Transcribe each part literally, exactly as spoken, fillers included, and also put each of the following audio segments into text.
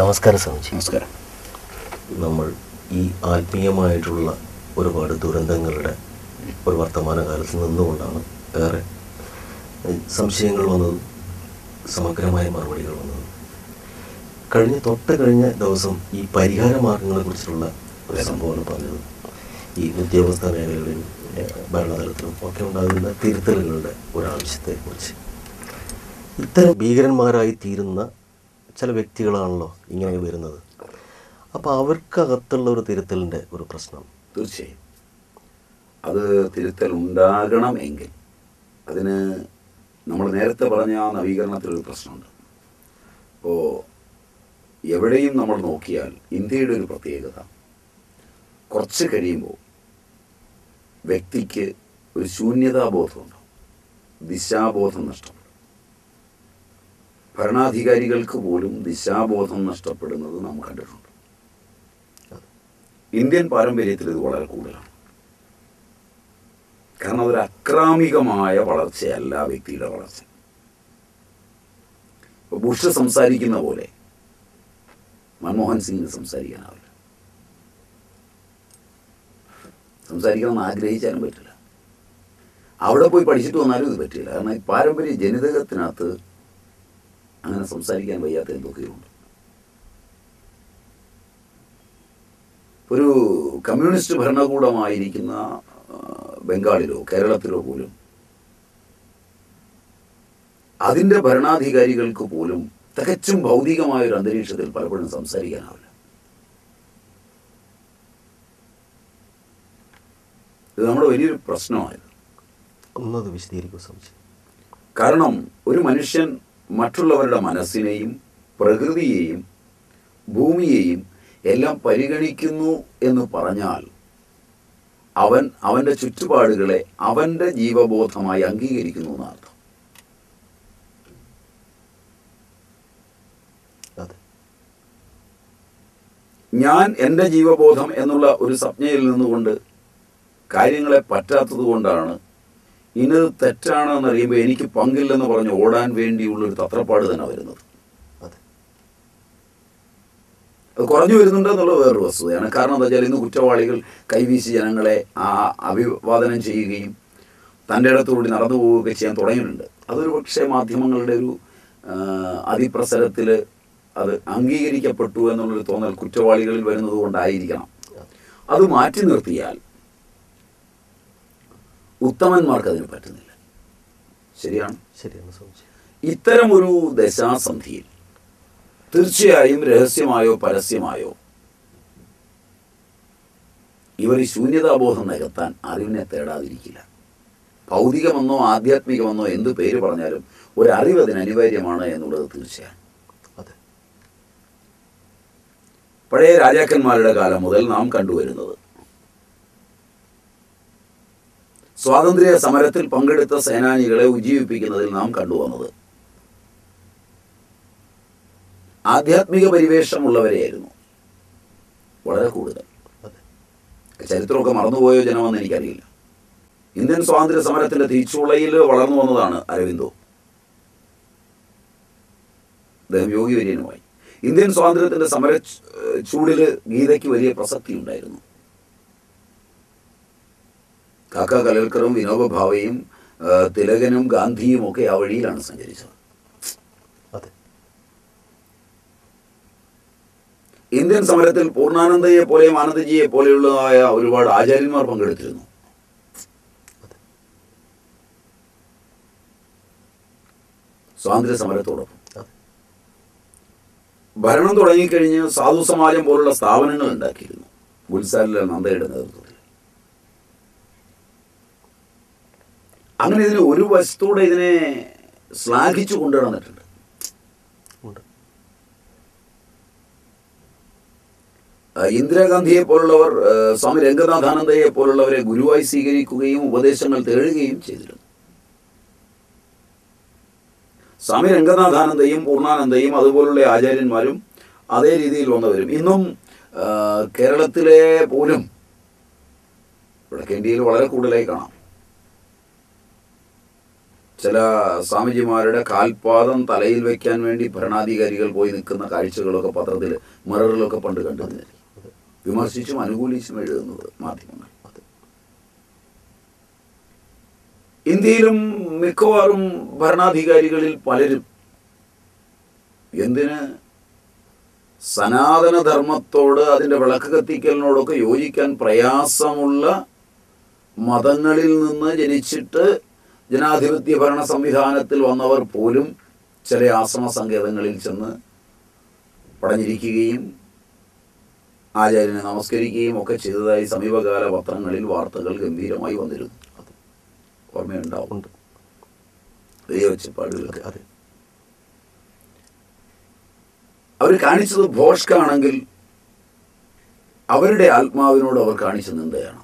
നമസ്കാരം സ്വാമിജി. നമസ്കാരം. നമ്മൾ ഈ ആത്മീയമായിട്ടുള്ള ഒരുപാട് ദുരന്തങ്ങളുടെ ഒരു വർത്തമാന കാലത്ത് നിന്നുകൊണ്ടാണ് ഏറെ സംശയങ്ങൾ വന്നതും സമഗ്രമായ മറുപടികൾ വന്നതും. കഴിഞ്ഞ തൊട്ട് കഴിഞ്ഞ ദിവസം ഈ പരിഹാര മാർഗങ്ങളെ കുറിച്ചുള്ള ഒരു സംഭവമാണ് പറഞ്ഞത്. ഈ ഉദ്യോഗസ്ഥ മേഖലകളിലും ഭരണതലത്തിലും ഒക്കെ ഉണ്ടാകുന്ന തിരുത്തലുകളുടെ ഒരാവശ്യത്തെക്കുറിച്ച്. ഇത്തരം ഭീകരന്മാരായി തീരുന്ന ചില വ്യക്തികളാണല്ലോ ഇങ്ങനെ വരുന്നത്. അപ്പോൾ അവർക്കകത്തുള്ള ഒരു തിരുത്തലിൻ്റെ ഒരു പ്രശ്നം. തീർച്ചയായും അത് തിരുത്തൽ ഉണ്ടാകണം എങ്കിൽ അതിന് നമ്മൾ നേരത്തെ പറഞ്ഞ ആ നവീകരണത്തിലൊരു പ്രശ്നമുണ്ട്. അപ്പോൾ എവിടെയും നമ്മൾ നോക്കിയാൽ ഇന്ത്യയുടെ ഒരു പ്രത്യേകത, കുറച്ച് കഴിയുമ്പോൾ വ്യക്തിക്ക് ഒരു ശൂന്യതാബോധം ഉണ്ടാവും, ദിശാബോധം നഷ്ടപ്പെടും. ഭരണാധികാരികൾക്ക് പോലും ദിശാബോധം നഷ്ടപ്പെടുന്നത് നാം കണ്ടിട്ടുണ്ട്. ഇന്ത്യൻ പാരമ്പര്യത്തിൽ ഇത് വളരെ കൂടുതലാണ്. കാരണം അതൊരു അക്രാമികമായ വളർച്ചയല്ല വ്യക്തിയുടെ വളർച്ച. ഇപ്പോൾ ബുഷ് സംസാരിക്കുന്ന പോലെ മൻമോഹൻ സിംഗിന് സംസാരിക്കാനാവില്ല, സംസാരിക്കണമെന്ന് ആഗ്രഹിച്ചാലും പറ്റില്ല. അവിടെ പോയി പഠിച്ചിട്ട് വന്നാലും ഇത് പറ്റില്ല. കാരണം ഈ പാരമ്പര്യ ജനിതകത്തിനകത്ത് അങ്ങനെ സംസാരിക്കാൻ വയ്യാത്ത എന്തൊക്കെയുണ്ട്. ഒരു കമ്മ്യൂണിസ്റ്റ് ഭരണകൂടമായിരിക്കുന്ന ബംഗാളിലോ കേരളത്തിലോ പോലും അതിൻ്റെ ഭരണാധികാരികൾക്ക് പോലും തികച്ചും ഭൗതികമായൊരു അന്തരീക്ഷത്തിൽ പലപ്പോഴും സംസാരിക്കാനാവില്ല. ഇത് നമ്മുടെ വലിയൊരു പ്രശ്നമായിരുന്നു. ഒന്നത് വിശദീകരിക്കുക സംശയം. കാരണം ഒരു മനുഷ്യൻ മറ്റുള്ളവരുടെ മനസ്സിനെയും പ്രകൃതിയെയും ഭൂമിയെയും എല്ലാം പരിഗണിക്കുന്നു എന്ന് പറഞ്ഞാൽ അവൻ അവൻ്റെ ചുറ്റുപാടുകളെ അവൻ്റെ ജീവബോധമായി അംഗീകരിക്കുന്നു എന്നർത്ഥം. ഞാൻ എൻ്റെ ജീവബോധം എന്നുള്ള ഒരു സംജ്ഞയിൽ നിന്നുകൊണ്ട് കാര്യങ്ങളെ പറ്റാത്തത് കൊണ്ടാണ് ഇന്നത് തെറ്റാണെന്ന് അറിയുമ്പോൾ എനിക്ക് പങ്കില്ലെന്ന് പറഞ്ഞ് ഓടാൻ വേണ്ടിയുള്ളൊരു തത്രപ്പാട് തന്നെ വരുന്നത്. അത് കുറഞ്ഞു വരുന്നുണ്ടെന്നുള്ളത് വേറൊരു വസ്തുതയാണ്. കാരണം എന്താ വെച്ചാൽ ഇന്ന് കുറ്റവാളികൾ കൈവീശി ജനങ്ങളെ ആ അഭിവാദനം ചെയ്യുകയും തൻ്റെ ഇടത്തുകൂടി നടന്നു പോവുകയൊക്കെ ചെയ്യാൻ തുടങ്ങിയിട്ടുണ്ട്. അതൊരു പക്ഷേ മാധ്യമങ്ങളുടെ ഒരു അതിപ്രസരത്തിൽ അത് അംഗീകരിക്കപ്പെട്ടു എന്നുള്ളൊരു തോന്നൽ കുറ്റവാളികളിൽ വരുന്നത് കൊണ്ടായിരിക്കണം. അത് മാറ്റി നിർത്തിയാൽ ഉത്തമന്മാർക്ക് അതിന് പറ്റുന്നില്ല. ശരിയാണ് ശരിയാണ് ഇത്തരം ഒരു ദശാസന്ധിയിൽ തീർച്ചയായും രഹസ്യമായോ പരസ്യമായോ ഇവർ ഈ ശൂന്യതാബോധം നികത്താൻ അറിവിനെ തേടാതിരിക്കില്ല. ഭൗതികമെന്നോ ആധ്യാത്മികമെന്നോ എന്ത് പേര് പറഞ്ഞാലും ഒരു അറിവ് അതിന് അനിവാര്യമാണ് എന്നുള്ളത് തീർച്ചയാണ്. അതെ, പഴയ രാജാക്കന്മാരുടെ കാലം മുതൽ നാം കണ്ടുവരുന്നത്. സ്വാതന്ത്ര്യ സമരത്തിൽ പങ്കെടുത്ത സേനാനികളെ ഉജ്ജീവിപ്പിക്കുന്നതിൽ നാം കണ്ടുവന്നത് ആധ്യാത്മിക പരിവേഷമുള്ളവരെയായിരുന്നു വളരെ കൂടുതൽ. ചരിത്രമൊക്കെ മറന്നുപോയോ ജനമെന്ന് എനിക്കറിയില്ല. ഇന്ത്യൻ സ്വാതന്ത്ര്യ സമരത്തിൻ്റെ തിരിച്ചുളയിൽ വളർന്നു വന്നതാണ് അരവിന്ദോ. അദ്ദേഹം യോഗി വര്യനുമായി. ഇന്ത്യൻ സ്വാതന്ത്ര്യത്തിൻ്റെ സമര ചൂടിൽ ഗീതയ്ക്ക് വലിയ പ്രസക്തി ഉണ്ടായിരുന്നു. കാക്ക കലൽക്കറും വിനോബ ഭാവയും തിലകനും ഗാന്ധിയും ഒക്കെ ആ വഴിയിലാണ് സഞ്ചരിച്ചത്. ഇന്ത്യൻ സമരത്തിൽ പൂർണ്ണാനന്ദയെ പോലെയും ആനന്ദജിയെ പോലെയുള്ളതായ ഒരുപാട് ആചാര്യന്മാർ പങ്കെടുത്തിരുന്നു. സ്വാതന്ത്ര്യ സമരത്തോടൊപ്പം ഭരണം തുടങ്ങിക്കഴിഞ്ഞ് സാധു സമാജം പോലുള്ള സ്ഥാപനങ്ങൾ ഉണ്ടാക്കിയിരുന്നു. ഗുൽസാലിലാൽ നന്ദയുടെ നേതൃത്വത്തിൽ അങ്ങനെ ഇതിനെ ഒരു വശത്തോടെ ഇതിനെ ശ്ലാഘിച്ചു കൊണ്ടുവന്നിട്ടുണ്ട്. ഇന്ദിരാഗാന്ധിയെ പോലുള്ളവർ സ്വാമി രംഗനാഥാനന്ദയെ പോലുള്ളവരെ ഗുരുവായി സ്വീകരിക്കുകയും ഉപദേശങ്ങൾ തേടുകയും ചെയ്തിരുന്നു. സ്വാമി രംഗനാഥാനന്ദയും പൂർണ്ണാനന്ദയും അതുപോലുള്ള ആചാര്യന്മാരും അതേ രീതിയിൽ വന്നവരും ഇന്നും കേരളത്തിലെ പോലും വടക്കേ ഇന്ത്യയിൽ വളരെ കൂടുതലായി കാണാം. ചില സ്വാമിജിമാരുടെ കാൽപാദം തലയിൽ വെക്കാൻ വേണ്ടി ഭരണാധികാരികൾ പോയി നിൽക്കുന്ന കാഴ്ചകളൊക്കെ പത്രത്തിൽ മിററിലൊക്കെ പണ്ട് കണ്ടിരുന്നു. വിമർശിച്ചും അനുകൂലിച്ചും എഴുതുന്നത് മാധ്യമങ്ങൾ. ഇന്ത്യയിലും മിക്കവാറും ഭരണാധികാരികളിൽ പലരും എന്തിന് സനാതനധർമ്മത്തോട് അതിൻ്റെ വിളക്ക് കത്തിക്കലിനോടൊക്കെ യോജിക്കാൻ പ്രയാസമുള്ള മതങ്ങളിൽ നിന്ന് ജനിച്ചിട്ട് ജനാധിപത്യ ഭരണ സംവിധാനത്തിൽ വന്നവർ പോലും ചില ആശ്രമ സങ്കേതങ്ങളിൽ ചെന്ന് പടഞ്ഞിരിക്കുകയും ആചാര്യനെ നമസ്കരിക്കുകയും ഒക്കെ ചെയ്തതായി സമീപകാല പത്രങ്ങളിൽ വാർത്തകൾ ഗംഭീരമായി വന്നിരുന്നു. ഓർമ്മയുണ്ടാവും ദൈവച്ചപ്പാടുകളൊക്കെ. അതെ, അവർ കാണിച്ചത് ഭോഷ്കാണെങ്കിൽ അവരുടെ ആത്മാവിനോട് അവർ കാണിച്ച നിന്ദയാണ്.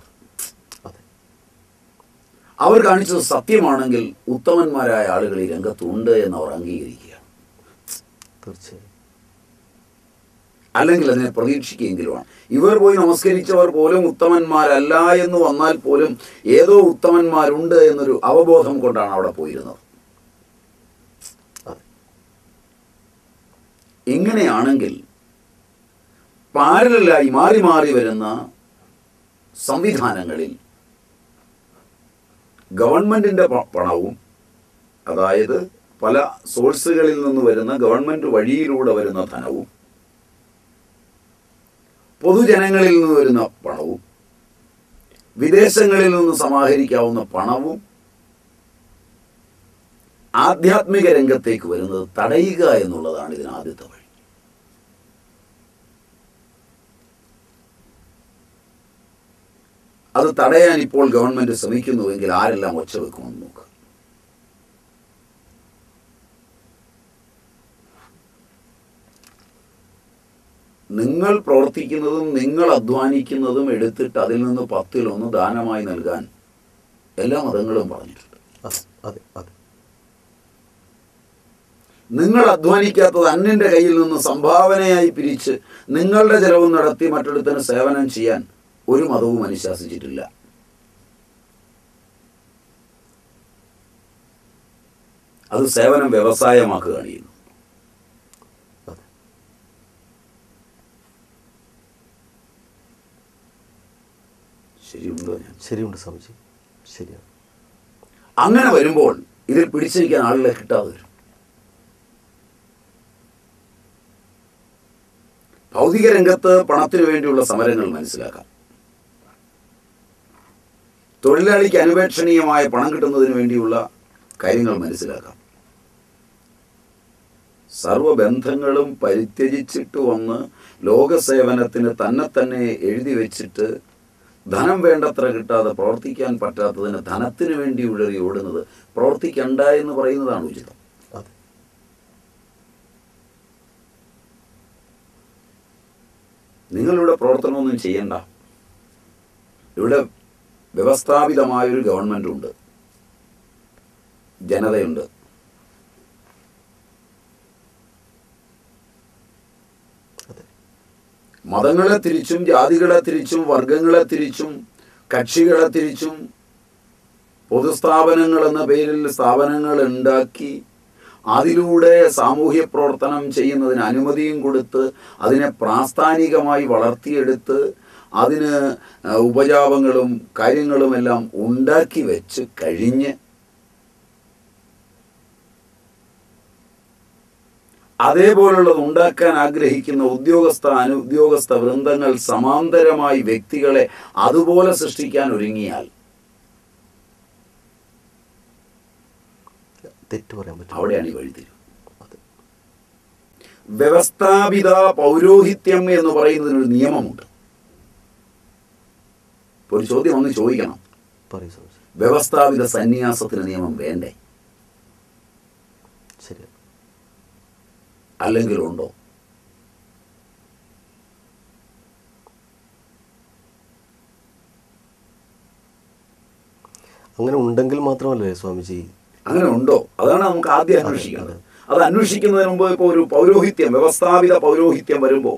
അവർ കാണിച്ചത് സത്യമാണെങ്കിൽ ഉത്തമന്മാരായ ആളുകൾ ഈ രംഗത്തുണ്ട് എന്ന് അവർ അംഗീകരിക്കുകയാണ്. തീർച്ചയായും, അല്ലെങ്കിൽ അതിനെ പ്രതീക്ഷിക്കുകയെങ്കിലുമാണ്. ഇവർ പോയി നമസ്കരിച്ചവർ പോലും ഉത്തമന്മാരല്ല എന്ന് വന്നാൽ പോലും ഏതോ ഉത്തമന്മാരുണ്ട് എന്നൊരു അവബോധം കൊണ്ടാണ് അവിടെ പോയിരുന്നത്. ഇങ്ങനെയാണെങ്കിൽ പാരലായി മാറി മാറി വരുന്ന സംവിധാനങ്ങളിൽ ഗവൺമെൻറ്റിൻ്റെ പണവും, അതായത് പല സോഴ്സുകളിൽ നിന്ന് വരുന്ന ഗവൺമെൻറ് വഴിയിലൂടെ വരുന്ന ധനവും പൊതുജനങ്ങളിൽ നിന്ന് വരുന്ന പണവും വിദേശങ്ങളിൽ നിന്ന് സമാഹരിക്കാവുന്ന പണവും ആധ്യാത്മിക രംഗത്തേക്ക് വരുന്നത് തടയുക എന്നുള്ളതാണ് ഇതിന് ആദ്യത്തെ വഴി. അത് തടയാൻ ഇപ്പോൾ ഗവൺമെൻറ് ശ്രമിക്കുന്നുവെങ്കിൽ ആരെല്ലാം ഒച്ച വെക്കുമെന്ന് നോക്കുക. നിങ്ങൾ പ്രവർത്തിക്കുന്നതും നിങ്ങൾ അധ്വാനിക്കുന്നതും എടുത്തിട്ട് അതിൽ നിന്ന് പത്തിലൊന്ന് ദാനമായി നൽകാൻ എല്ലാ മതങ്ങളും പറഞ്ഞിട്ടുണ്ട്. നിങ്ങൾ അധ്വാനിക്കാത്തത് അന്യൻ്റെ കയ്യിൽ നിന്ന് സംഭാവനയായി പിരിച്ച് നിങ്ങളുടെ ചെലവ് നടത്തി മറ്റൊരുത്തിന് സേവനം ചെയ്യാൻ ഒരു മതവും അനുശാസിച്ചിട്ടില്ല. അത് സേവനം വ്യവസായമാക്കുകയാണ് ചെയ്യുന്നത്. ശരിയുണ്ടോ? ശരിയുണ്ട് സ്വാമിജി, ശരിയാണ്. അങ്ങനെ വരുമ്പോൾ ഇതിൽ പിടിച്ചിരിക്കാൻ ആളുകളെ കിട്ടാതെ വരും. ഭൗതിക രംഗത്ത് പണത്തിനു വേണ്ടിയുള്ള സമരങ്ങൾ മനസ്സിലാക്കാം. തൊഴിലാളിക്ക് അനുപേക്ഷണീയമായ പണം കിട്ടുന്നതിന് വേണ്ടിയുള്ള കാര്യങ്ങൾ മനസ്സിലാക്കാം. സർവബന്ധങ്ങളും പരിത്യജിച്ചിട്ട് വന്ന് ലോകസേവനത്തിന് തന്നെ തന്നെ എഴുതി വെച്ചിട്ട് ധനം വേണ്ടത്ര കിട്ടാതെ പ്രവർത്തിക്കാൻ പറ്റാത്തതിന് ധനത്തിന് വേണ്ടി ഉഴറി ഓടുന്നത് പ്രവർത്തിക്കണ്ട എന്ന് പറയുന്നതാണ് ഉചിതം. നിങ്ങളിവിടെ പ്രവർത്തനമൊന്നും ചെയ്യണ്ട. ഇവിടെ വ്യവസ്ഥാപിതമായൊരു ഗവൺമെൻറ്റുണ്ട്, ജനതയുണ്ട്. മതങ്ങളെ തിരിച്ചും ജാതികളെ തിരിച്ചും വർഗങ്ങളെ തിരിച്ചും കക്ഷികളെ തിരിച്ചും പൊതുസ്ഥാപനങ്ങൾ എന്ന പേരിൽ സ്ഥാപനങ്ങൾ ഉണ്ടാക്കി അതിലൂടെ സാമൂഹ്യ പ്രവർത്തനം ചെയ്യുന്നതിന് അനുമതിയും കൊടുത്ത് അതിനെ പ്രാസ്ഥാനികമായി വളർത്തിയെടുത്ത് അതിന് ഉപജാപങ്ങളും കാര്യങ്ങളുമെല്ലാം ഉണ്ടാക്കി വെച്ച് കഴിഞ്ഞ് അതേപോലുള്ളത് ഉണ്ടാക്കാൻ ആഗ്രഹിക്കുന്ന ഉദ്യോഗസ്ഥ അനുദ്യോഗസ്ഥ വൃന്ദങ്ങൾ സമാന്തരമായി വ്യക്തികളെ അതുപോലെ സൃഷ്ടിക്കാൻ ഒരുങ്ങിയാൽ അവിടെയാണ് ഈ വഴിതിരിവ്. വ്യവസ്ഥാപിത പൗരോഹിത്യം എന്ന് പറയുന്നതിനൊരു നിയമമുണ്ട്. ഒരു ചോദ്യം ഒന്ന് ചോദിക്കണം, വ്യവസ്ഥാപിത സന്യാസത്തിന് നിയമം വേണ്ടേ? അല്ലെങ്കിൽ ഉണ്ടോ? അങ്ങനെ ഉണ്ടെങ്കിൽ മാത്രമല്ലേ സ്വാമിജി, അങ്ങനെ ഉണ്ടോ? അതാണ് നമുക്ക് ആദ്യം അന്വേഷിക്കുന്നത്. അത് അന്വേഷിക്കുന്നതിന് മുമ്പ് ഇപ്പോൾ ഒരു പൗരോഹിത്യം, വ്യവസ്ഥാപിത പൗരോഹിത്യം വരുമ്പോൾ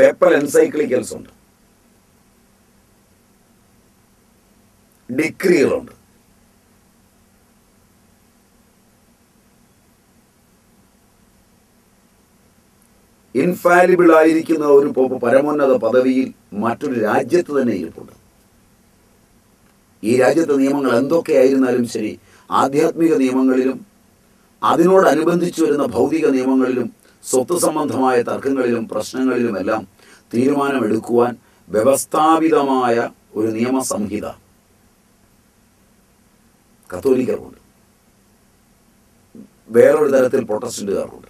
പേപ്പർ എൻസൈക്ലിക്കൽസ് ഉണ്ട്, ഡിഗ്രികളുണ്ട്, infallible ആയിരിക്കുന്ന ഒരു പരമോന്നത പദവിയിൽ മറ്റൊരു രാജ്യത്ത് തന്നെ ഇരിപ്പുണ്ട്. ഈ രാജ്യത്തെ നിയമങ്ങൾ എന്തൊക്കെയായിരുന്നാലും ശരി, ആധ്യാത്മിക നിയമങ്ങളിലും അതിനോടനുബന്ധിച്ച് വരുന്ന ഭൗതിക നിയമങ്ങളിലും സ്വത്ത് സംബന്ധമായ തർക്കങ്ങളിലും പ്രശ്നങ്ങളിലുമെല്ലാം തീരുമാനമെടുക്കുവാൻ വ്യവസ്ഥാപിതമായ ഒരു നിയമസംഹിത കത്തോലിക്കർക്കുണ്ട്, വേറൊരു തരത്തിൽ പ്രൊട്ടസ്റ്റന്റുകാർക്കുണ്ട്.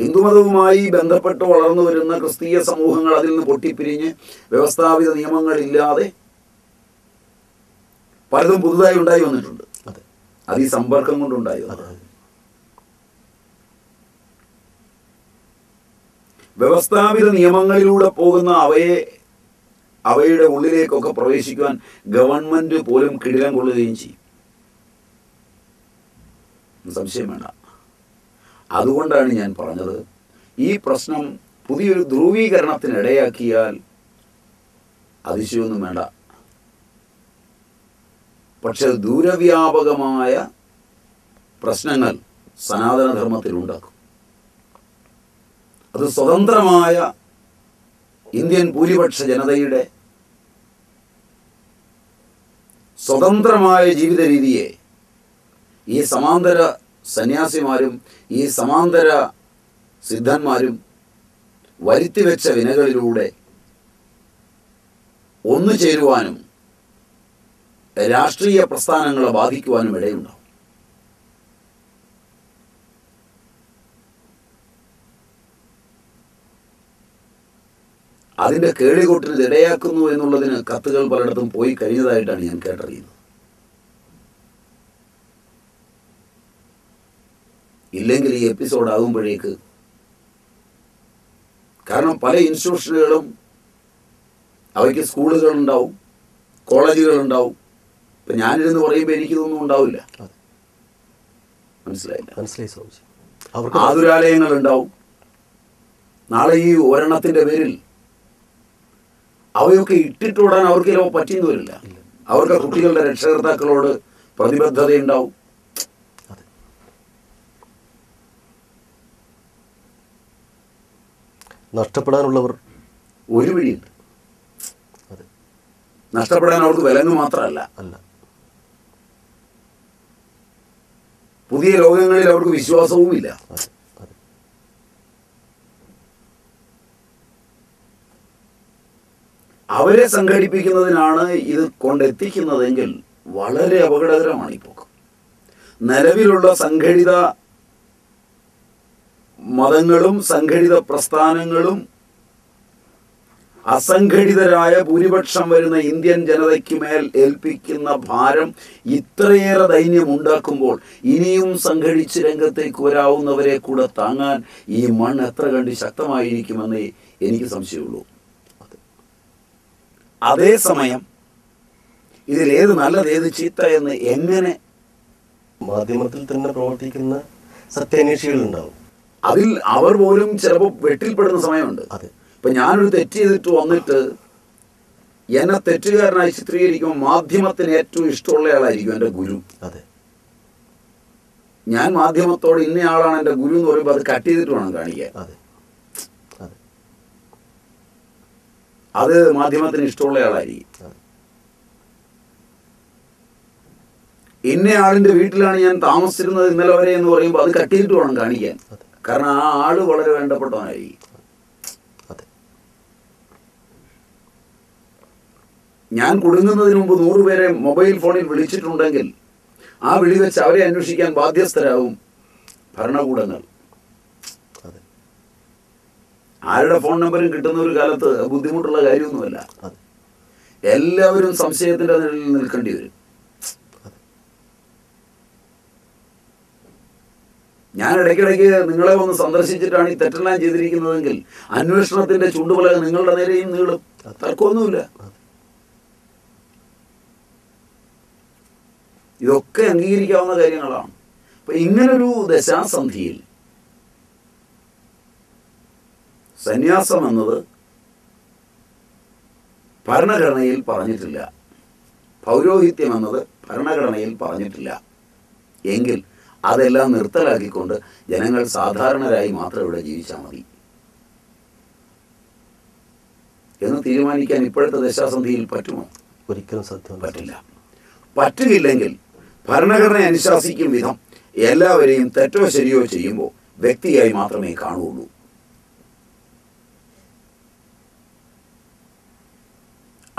ഹിന്ദുമതവുമായി ബന്ധപ്പെട്ട് വളർന്നു വരുന്ന ക്രിസ്തീയ സമൂഹങ്ങൾ അതിൽ നിന്ന് പൊട്ടിപ്പിരിഞ്ഞ് വ്യവസ്ഥാപിത നിയമങ്ങളില്ലാതെ പലതും പുതുതായി ഉണ്ടായി വന്നിട്ടുണ്ട്. അത് ഈ സമ്പർക്കം കൊണ്ടുണ്ടായി വന്നത്. വ്യവസ്ഥാപിത നിയമങ്ങളിലൂടെ പോകുന്ന അവയെ അവയുടെ ഉള്ളിലേക്കൊക്കെ പ്രവേശിക്കുവാൻ ഗവൺമെന്റ് പോലും കിടിലം കൊള്ളുകയും ചെയ്യും, സംശയം വേണ്ട. അതുകൊണ്ടാണ് ഞാൻ പറഞ്ഞത്, ഈ പ്രശ്നം പുതിയൊരു ധ്രുവീകരണത്തിനിടയാക്കിയാൽ അതിശയൊന്നും വേണ്ട. പക്ഷെ ദൂരവ്യാപകമായ പ്രശ്നങ്ങൾ സനാതനധർമ്മത്തിൽ ഉണ്ടാക്കും. അത് സ്വതന്ത്രമായ ഇന്ത്യൻ ഭൂരിപക്ഷ ജനതയുടെ സ്വതന്ത്രമായ ജീവിത രീതിയെ ഈ സമാന്തര സന്യാസിമാരും ഈ സമാന്തര സിദ്ധന്മാരും വരുത്തിവെച്ച വിനകളിലൂടെ ഒന്നു ചേരുവാനും രാഷ്ട്രീയ പ്രസ്ഥാനങ്ങളെ ബാധിക്കുവാനും ഇടയുണ്ടാവും. അതിൻ്റെ കേളികൂട്ടിന് ഇടയാക്കുന്നു എന്നുള്ളതിന് കത്തുകൾ പലയിടത്തും പോയി കഴിഞ്ഞതായിട്ടാണ് ഞാൻ കേട്ടറിയുന്നത്. ഇല്ലെങ്കിൽ ഈ എപ്പിസോഡ് ആകുമ്പോഴേക്ക്, കാരണം പല ഇൻസ്റ്റിറ്റ്യൂഷനുകളും അവയ്ക്ക് സ്കൂളുകളുണ്ടാവും, കോളേജുകളുണ്ടാവും. ഇപ്പം ഞാനിരുന്ന് പറയുമ്പോൾ എനിക്കിതൊന്നും ഉണ്ടാവില്ല, മനസ്സിലായില്ല, മനസ്സിലായി. ആതുരാലയങ്ങളുണ്ടാവും. നാളെ ഈ ഒരെണ്ണത്തിൻ്റെ പേരിൽ അവയൊക്കെ ഇട്ടിട്ടോടാൻ അവർക്ക് ചിലപ്പോൾ പറ്റിയെന്ന് വരില്ല. അവർക്ക് കുട്ടികളുടെ രക്ഷകർത്താക്കളോട് പ്രതിബദ്ധതയുണ്ടാവും. നഷ്ടപ്പെടാനുള്ളവർ ഒരു വഴിയുണ്ട്, നഷ്ടപ്പെടാൻ അവർക്ക് വിലങ്ങ് മാത്രമല്ല, അല്ല പുതിയ ലോകങ്ങളിൽ അവർക്ക് വിശ്വാസവുമില്ല. അവരെ സംഘടിപ്പിക്കുന്നതിനാണ് ഇത് കൊണ്ടെത്തിക്കുന്നതെങ്കിൽ വളരെ അപകടകരമാണ്. ഇപ്പോൾ നിലവിലുള്ള സംഘടിത മതങ്ങളും സംഘടിത പ്രസ്ഥാനങ്ങളും അസംഘടിതരായ ഭൂരിപക്ഷം വരുന്ന ഇന്ത്യൻ ജനതയ്ക്ക് മേൽ ഏൽപ്പിക്കുന്ന ഭാരം ഇത്രയേറെ ദൈന്യം ഉണ്ടാക്കുമ്പോൾ ഇനിയും സംഘടിച്ച് രംഗത്തേക്ക് വരാവുന്നവരെ കൂടെ താങ്ങാൻ ഈ മണ്ണ് എത്ര കണ്ട് ശക്തമായിരിക്കുമെന്നേ എനിക്ക് സംശയമുള്ളൂ. അതേസമയം ഇതിലേത് നല്ലത് ഏത് ചീത്ത എന്ന് എങ്ങനെ മാധ്യമത്തിൽ തന്നെ പ്രവർത്തിക്കുന്ന സത്യാന്വേഷികളുണ്ടാവും. അതിൽ അവർ പോലും ചിലപ്പോൾ വെട്ടിൽപ്പെടുന്ന സമയമുണ്ട്. ഇപ്പം ഞാനൊരു തെറ്റ് ചെയ്തിട്ട് വന്നിട്ട് എന്നെ തെറ്റുകാരനായി ചിത്രീകരിക്കുമ്പോൾ മാധ്യമത്തിന് ഏറ്റവും ഇഷ്ടമുള്ളയാളായിരിക്കും എൻ്റെ ഗുരു. അതെ, ഞാൻ മാധ്യമത്തോട് ഇന്നയാളാണ് എൻ്റെ ഗുരു എന്ന് പറയുമ്പോൾ അത് കട്ട് ചെയ്തിട്ട് വേണം കാണിക്കാൻ. അത് മാധ്യമത്തിന് ഇഷ്ടമുള്ളയാളായിരിക്കും. ഇന്നയാളിൻ്റെ വീട്ടിലാണ് ഞാൻ താമസിച്ചിരുന്നത് ഇന്നലെ വരെ എന്ന് പറയുമ്പോൾ അത് കട്ട് ചെയ്തിട്ട് വേണം കാണിക്കാൻ, കാരണം ആ ആള് വളരെ വേണ്ടപ്പെട്ടവനായിരിക്കും. ഞാൻ കുടുങ്ങുന്നതിന് മുമ്പ് നൂറുപേരെ മൊബൈൽ ഫോണിൽ വിളിച്ചിട്ടുണ്ടെങ്കിൽ ആ വിളി വെച്ച് അവരെ അന്വേഷിക്കാൻ ബാധ്യസ്ഥരാകും ഭരണകൂടങ്ങൾ. ആരുടെ ഫോൺ നമ്പറും കിട്ടുന്ന ഒരു കാലത്ത് ബുദ്ധിമുട്ടുള്ള കാര്യമൊന്നുമല്ല. എല്ലാവരും സംശയത്തിൻ്റെ നിഴലിൽ നിൽക്കേണ്ടി വരും. ഞാൻ ഇടയ്ക്കിടയ്ക്ക് നിങ്ങളെ ഒന്ന് സന്ദർശിച്ചിട്ടാണ് ഈ തെറ്റെല്ലാം ചെയ്തിരിക്കുന്നതെങ്കിൽ അന്വേഷണത്തിൻ്റെ ചൂണ്ടുപലക നിങ്ങളുടെ നേരെയും നീളും, തർക്കമൊന്നുമില്ല. ഇതൊക്കെ അംഗീകരിക്കാവുന്ന കാര്യങ്ങളാണ്. അപ്പം ഇങ്ങനൊരു ദശാസന്ധിയിൽ സന്യാസം എന്നത് ഭരണഘടനയിൽ പറഞ്ഞിട്ടില്ല, പൗരോഹിത്യം എന്നത് ഭരണഘടനയിൽ പറഞ്ഞിട്ടില്ല. എങ്കിൽ അതെല്ലാം നിർത്തലാക്കിക്കൊണ്ട് ജനങ്ങൾ സാധാരണരായി മാത്രം ഇവിടെ ജീവിച്ചാൽ മതി എന്ന് തീരുമാനിക്കാൻ ഇപ്പോഴത്തെ ദശാസന്ധിയിൽ പറ്റുമോ? ഒരിക്കലും സാധ്യമല്ല, പറ്റില്ല. പറ്റുന്നില്ലെങ്കിൽ ഭരണഘടന അനുശാസിക്കും വിധം എല്ലാവരെയും തെറ്റോ ശരിയോ ചെയ്യുമ്പോൾ വ്യക്തിയായി മാത്രമേ കാണുകയുള്ളൂ.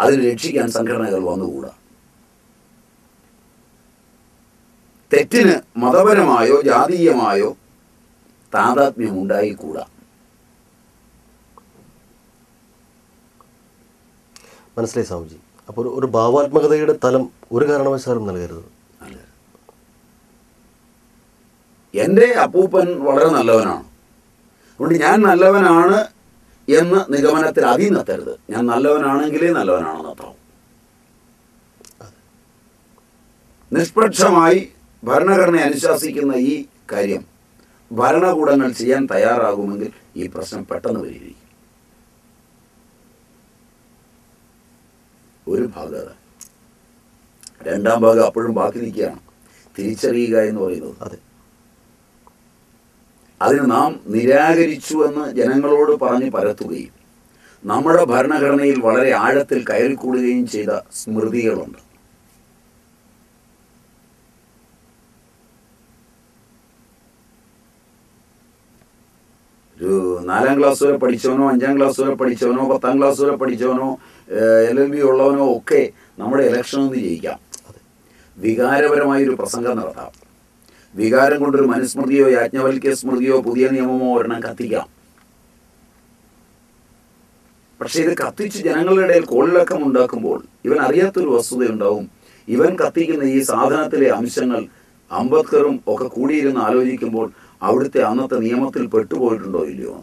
അതിനെ രക്ഷിക്കാൻ സംഘടനകൾ വന്നുകൂടാ. തെറ്റിന് മതപരമായോ ജാതീയമായോ താതാത്മ്യം ഉണ്ടായിക്കൂടാ. മനസ്സിലായി സ്വാമിജി. അപ്പോൾ ഒരു ഭാവാത്മകതയുടെ തലം ഒരു കാരണവശാലും നൽകരുത്. എൻ്റെ അപ്പൂപ്പൻ വളരെ നല്ലവനാണ്, അതുകൊണ്ട് ഞാൻ നല്ലവനാണ് എന്ന് നിഗമനത്തിൽ അതിനെത്തരുത്. ഞാൻ നല്ലവനാണെങ്കിലേ നല്ലവനാണെന്ന് അർത്ഥം. നിഷ്പക്ഷമായി ഭരണഘടന അനുശാസിക്കുന്ന ഈ കാര്യം ഭരണകൂടങ്ങൾ ചെയ്യാൻ തയ്യാറാകുമെങ്കിൽ ഈ പ്രശ്നം പെട്ടെന്ന് പരിഹരിക്കും. ഒരു ഭാഗം. രണ്ടാം ഭാഗം അപ്പോഴും ബാക്കി നിൽക്കുകയാണ്, തിരിച്ചറിയുക എന്ന് പറയുന്നത്. അതെ, അതിന് നാം നിരാകരിച്ചുവെന്ന് ജനങ്ങളോട് പറഞ്ഞ് പരത്തുകയും നമ്മുടെ ഭരണഘടനയിൽ വളരെ ആഴത്തിൽ കയറിക്കൂടുകയും ചെയ്ത സ്മൃതികളുണ്ട്. ഒരു നാലാം ക്ലാസ് വരെ പഠിച്ചവനോ അഞ്ചാം ക്ലാസ് വരെ പഠിച്ചവനോ പത്താം ക്ലാസ് വരെ പഠിച്ചവനോ എൽ എൽ ബി ഉള്ളവനോ ഒക്കെ നമ്മുടെ ഇലക്ഷനൊന്ന് ജയിക്കാം, വികാരപരമായൊരു പ്രസംഗം നടത്താം, വികാരം കൊണ്ടൊരു മനുസ്മൃതിയോ യാജ്ഞവൽക്യ സ്മൃതിയോ പുതിയ നിയമമോ ഒരെണ്ണം കത്തിക്കാം. പക്ഷെ ഇത് കത്തിച്ച് ജനങ്ങളുടെ ഇടയിൽ കോളിളക്കം ഉണ്ടാക്കുമ്പോൾ ഇവൻ അറിയാത്തൊരു വസ്തുതയുണ്ടാവും. ഇവൻ കത്തിക്കുന്ന ഈ സാധനത്തിലെ അംശങ്ങൾ അംബേദ്കറും ഒക്കെ കൂടിയിരുന്ന് ആലോചിക്കുമ്പോൾ അവിടുത്തെ അന്നത്തെ നിയമത്തിൽ പെട്ടുപോയിട്ടുണ്ടോ ഇല്ലയോ?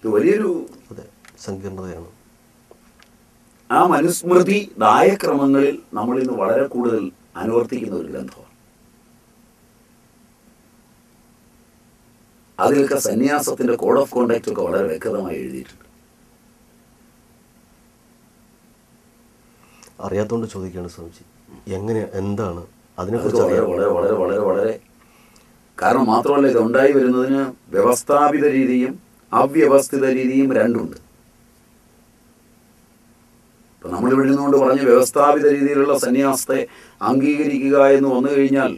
ഇത് വലിയൊരു സങ്കീർണതയാണ്. ആ മനുസ്മൃതി ദായക്രമങ്ങളിൽ നമ്മൾ ഇന്ന് വളരെ കൂടുതൽ അനുവർത്തിക്കുന്ന ഒരു ഗ്രന്ഥമാണ്. അതിലൊക്കെ സന്യാസത്തിന്റെ കോഡ് ഓഫ് കോണ്ടാക്ട് ഒക്കെ വളരെ വ്യക്തമായി എഴുതിയിട്ടുണ്ട്. അറിയാത്തതുകൊണ്ട് ചോദിക്കുകയാണ് സ്വാമിജി, എങ്ങനെ എന്താണ് അതിനെക്കുറിച്ച്? വളരെ വളരെ വളരെ വളരെ വളരെ കാരണം മാത്രമല്ല, ഇത് ഉണ്ടായി വരുന്നതിന് വ്യവസ്ഥാപിത രീതിയും അവ്യവസ്ഥിത രീതിയും രണ്ടുണ്ട്. ഇപ്പം നമ്മൾ ഇവിടെ നിന്നുകൊണ്ട് പറഞ്ഞ് വ്യവസ്ഥാപിത രീതിയിലുള്ള സന്യാസത്തെ അംഗീകരിക്കുക എന്ന് വന്നു കഴിഞ്ഞാൽ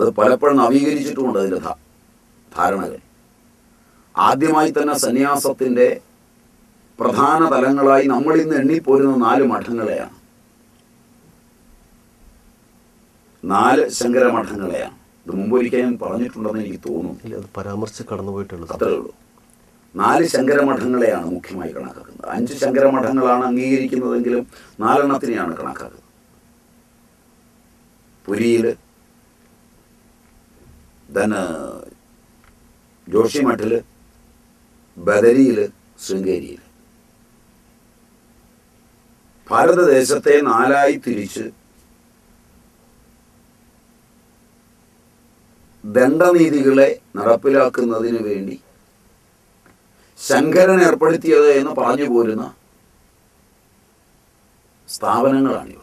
അത് പലപ്പോഴും നവീകരിച്ചിട്ടുമുണ്ട് അതിൻ്റെ ധാരണകൾ. ആദ്യമായി തന്നെ സന്യാസത്തിൻ്റെ പ്രധാന തലങ്ങളായി നമ്മൾ ഇന്ന് എണ്ണിപ്പോരുന്ന നാല് മഠങ്ങളെയാണ്, നാല് ശങ്കരമഠങ്ങളെയാണ്. ഇത് മുമ്പൊരിക്കലും പറഞ്ഞിട്ടുണ്ടെന്ന് എനിക്ക് തോന്നുന്നു, അത് പരാമർശിച്ച് കടന്നുപോയിട്ടുള്ളൂ, അത്രേ ഉള്ളൂ. നാല് ശങ്കരമഠങ്ങളെയാണ് മുഖ്യമായി കണക്കാക്കുന്നത്. അഞ്ച് ശങ്കരമഠങ്ങളാണ് അംഗീകരിക്കുന്നതെങ്കിലും നാലെണ്ണത്തിനെയാണ് കണക്കാക്കുന്നത്. പുരിയിൽ ദൻ ജോഷിമഠിൽ, ബദരിയിൽ, ശൃംഗേരിയിൽ. ഭാരതദേശത്തെ നാലായി തിരിച്ച് ദണ്ഡനീതികളെ നടപ്പിലാക്കുന്നതിന് വേണ്ടി ശങ്കരൻ ഏർപ്പെടുത്തിയത് എന്ന് പറഞ്ഞു പോരുന്ന സ്ഥാപനങ്ങളാണിവ.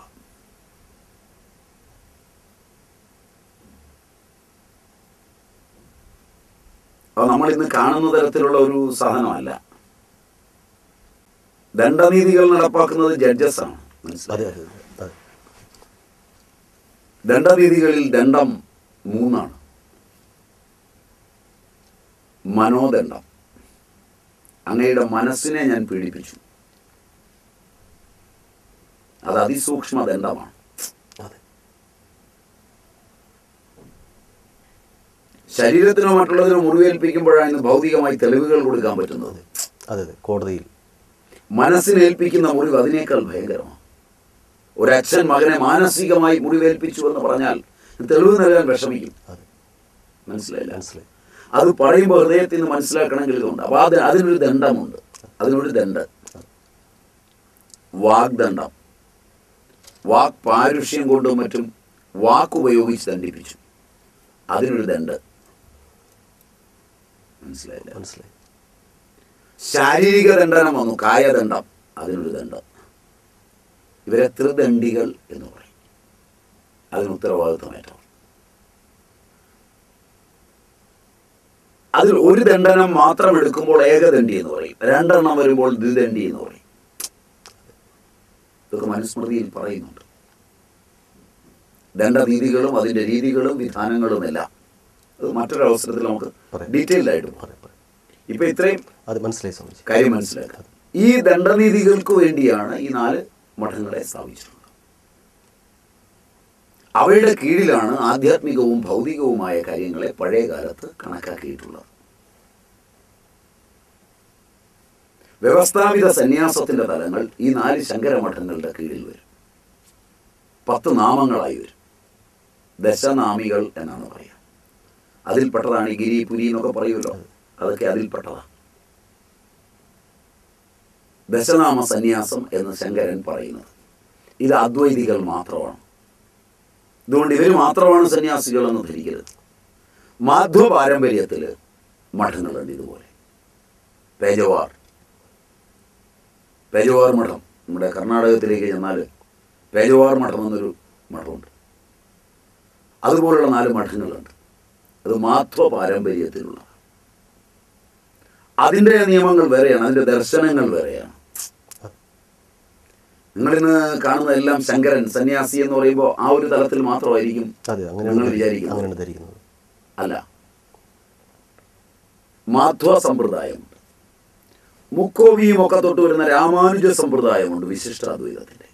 അപ്പോൾ നമ്മളിന്ന് കാണുന്ന തരത്തിലുള്ള ഒരു സാധനമല്ല. ദണ്ഡനീതികൾ നടപ്പാക്കുന്നത് ജഡ്ജസാണ്, മനസ്സിലായത്? ദണ്ഡനീതികളിൽ ദണ്ഡം മൂന്നാണ്: മനോദണ്ഡം, അങ്ങയുടെ മനസ്സിനെ ഞാൻ പീഡിപ്പിച്ചു, അത് അതിസൂക്ഷ്മ ദണ്ഡമാണ്. ശരീരത്തിനോ മറ്റുള്ളതിനോ മുറിവേൽപ്പിക്കുമ്പോഴാണ് ഇന്ന് ഭൗതികമായി തെളിവുകൾ കൊടുക്കാൻ പറ്റുന്നത്. അതെ, കോടതിയിൽ മനസ്സിനേൽപ്പിക്കുന്ന മുറിവ് അതിനേക്കാൾ ഭയങ്കരമാണ്. ഒരച്ഛൻ മകനെ മാനസികമായി മുറിവേൽപ്പിച്ചു എന്ന് പറഞ്ഞാൽ തെളിവ് നൽകാൻ വിഷമിക്കും. മനസ്സിലായില്ല? മനസ്സിലായി. അത് പറയുമ്പോൾ ഹൃദയത്തിൽ നിന്ന് മനസ്സിലാക്കണമെങ്കിൽ ഇതുണ്ട്. അപ്പോൾ അത് അതിനൊരു ദണ്ഡമുണ്ട്, അതിനൊരു ദണ്ഡ്. വാഗ്ദണ്ഡം, വാക് പാരുഷ്യം കൊണ്ടും മറ്റും വാക്കുപയോഗിച്ച് ദണ്ഡിപ്പിച്ചു, അതിനൊരു ദണ്ഡ്. മനസ്സിലായില്ല? മനസ്സിലായി. ശാരീരിക ദണ്ഡനം വന്നു, കായദണ്ഡം, അതിനൊരു ദണ്ഡം. ഇവരെ ത്രിദണ്ഡികൾ എന്ന് പറയും. അതിന് ഉത്തരവാദിത്വമേറ്റവർ. അതിൽ ഒരു ദണ്ഡനം മാത്രം എടുക്കുമ്പോൾ ഏകദണ്ഡി എന്ന് പറയും, രണ്ടെണ്ണം വരുമ്പോൾ ദ്വിദണ്ഡി എന്ന് പറയും. ഇതൊക്കെ മനുസ്മൃതിയിൽ പറയുന്നുണ്ട്. ദണ്ഡനീതികളും അതിൻ്റെ രീതികളും വിധാനങ്ങളും എല്ലാം അത് മറ്റൊരവസരത്തിൽ നമുക്ക് ഡീറ്റെയിൽ ആയിട്ട് പറയാം. ഇപ്പൊ ഇത്രയും കാര്യം മനസ്സിലാക്കാം. ഈ ദണ്ഡനീതികൾക്ക് വേണ്ടിയാണ് ഈ നാല് മഠങ്ങളെ സ്ഥാപിച്ചിട്ടുള്ളത്. അവയുടെ കീഴിലാണ് ആധ്യാത്മികവും ഭൗതികവുമായ കാര്യങ്ങളെ പഴയ കാലത്ത് കണക്കാക്കിയിട്ടുള്ളത്. വ്യവസ്ഥാപിത സന്യാസത്തിന്റെ തലങ്ങൾ ഈ നാല് ശങ്കരമഠങ്ങളുടെ കീഴിൽ വരും. പത്ത് നാമങ്ങളായി വരും. ദശനാമികൾ എന്നാണ് പറയുക. അതിൽപ്പെട്ടതാണ് ഗിരി, പുരി എന്നൊക്കെ പറയുമല്ലോ, അതൊക്കെ അതിൽപ്പെട്ടതാണ്. ദശനാമ സന്യാസം എന്ന് ശങ്കരൻ പറയുന്നത് ഇത് അദ്വൈതികൾ മാത്രമാണ്. അതുകൊണ്ട് ഇവർ മാത്രമാണ് സന്യാസികളെന്ന് ധരിക്കരുത്. മാധ്വ പാരമ്പര്യത്തിൽ മഠങ്ങളുണ്ട് ഇതുപോലെ. പേജവാർ പേജവാർ മഠം, നമ്മുടെ കർണാടകത്തിലേക്ക് ചെന്നാൽ പേജവാർ മഠം എന്നൊരു മഠമുണ്ട്. അതുപോലുള്ള നാല് മഠങ്ങളുണ്ട്. അത് മാധ്വ പാരമ്പര്യത്തിലുള്ളതാണ്. അതിൻ്റെ നിയമങ്ങൾ വേറെയാണ്, അതിൻ്റെ ദർശനങ്ങൾ വേറെയാണ്. നിങ്ങളിന്ന് കാണുന്ന എല്ലാം ശങ്കരൻ സന്യാസി എന്ന് പറയുമ്പോൾ ആ ഒരു തലത്തിൽ മാത്രമായിരിക്കും നിങ്ങൾ വിചാരിക്കുന്നത്. അല്ല, മാധ്വ സമ്പ്രദായമുണ്ട്, മുക്കോവിയും ഒക്കെ തൊട്ട് വരുന്ന രാമാനുജ സമ്പ്രദായമുണ്ട് വിശിഷ്ടാദ്വൈതത്തിൻ്റെ.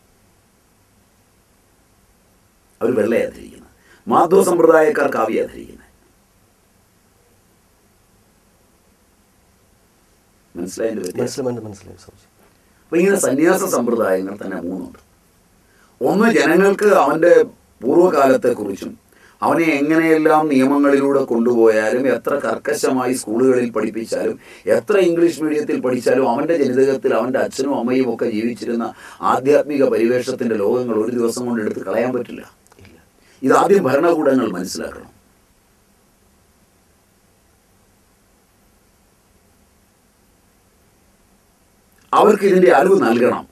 അവർ വെള്ളയാണ് ധരിക്കുന്നത്, മാധ്വ സമ്പ്രദായക്കാർ കാവ്യാണ് ധരിക്കുന്നത്. മനസ്സിലായി മനസ്സിലായി മനസ്സിലായി. അപ്പം ഇങ്ങനെ സന്യാസ സമ്പ്രദായങ്ങൾ തന്നെ മൂന്നുണ്ട്. ഒന്ന്, ജനങ്ങൾക്ക് അവൻ്റെ പൂർവ്വകാലത്തെക്കുറിച്ചും അവനെ എങ്ങനെയെല്ലാം നിയമങ്ങളിലൂടെ കൊണ്ടുപോയാലും എത്ര കർക്കശമായി സ്കൂളുകളിൽ പഠിപ്പിച്ചാലും എത്ര ഇംഗ്ലീഷ് മീഡിയത്തിൽ പഠിച്ചാലും അവൻ്റെ ജനിതകത്തിൽ അവൻ്റെ അച്ഛനും അമ്മയും ഒക്കെ ജീവിച്ചിരുന്ന ആധ്യാത്മിക പരിവേഷത്തിൻ്റെ ലോകങ്ങൾ ഒരു ദിവസം കൊണ്ട് എടുത്ത് കളയാൻ പറ്റില്ല. ഇതാദ്യം ഭരണകൂടങ്ങൾ മനസ്സിലാക്കണം. അവർക്ക് ഇതിൻ്റെ അറിവ് നൽകണം,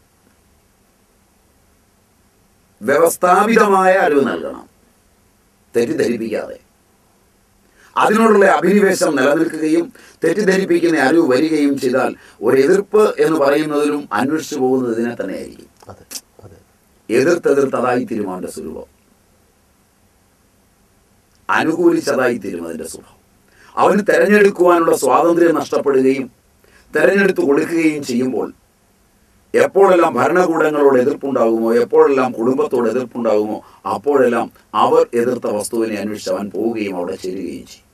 വ്യവസ്ഥാപിതമായ അറിവ് നൽകണം, തെറ്റിദ്ധരിപ്പിക്കാതെ. അതിനോടുള്ള അഭിനിവേശം നിലനിൽക്കുകയും തെറ്റിദ്ധരിപ്പിക്കുന്ന അറിവ് വരികയും ചെയ്താൽ ഒരു എതിർപ്പ് എന്ന് പറയുന്നതിലും അന്വേഷിച്ചു പോകുന്നതിനെ തന്നെയായിരിക്കും. എതിർത്തെതിർത്തതായി തീരുമാൻ്റെ സ്വഭാവം, അനുകൂലിച്ചതായി തീരും അതിൻ്റെ സ്വഭാവം. അവന് തിരഞ്ഞെടുക്കുവാനുള്ള സ്വാതന്ത്ര്യം നഷ്ടപ്പെടുകയും തെരഞ്ഞെടുത്ത് കൊടുക്കുകയും ചെയ്യുമ്പോൾ എപ്പോഴെല്ലാം ഭരണകൂടങ്ങളോട് എതിർപ്പുണ്ടാകുമോ, എപ്പോഴെല്ലാം കുടുംബത്തോട് എതിർപ്പുണ്ടാകുമോ, അപ്പോഴെല്ലാം അവർ എതിർത്ത വസ്തുവിനെ അന്വേഷിച്ച് അവൻ പോവുകയും അവിടെ ചേരുകയും ചെയ്യും.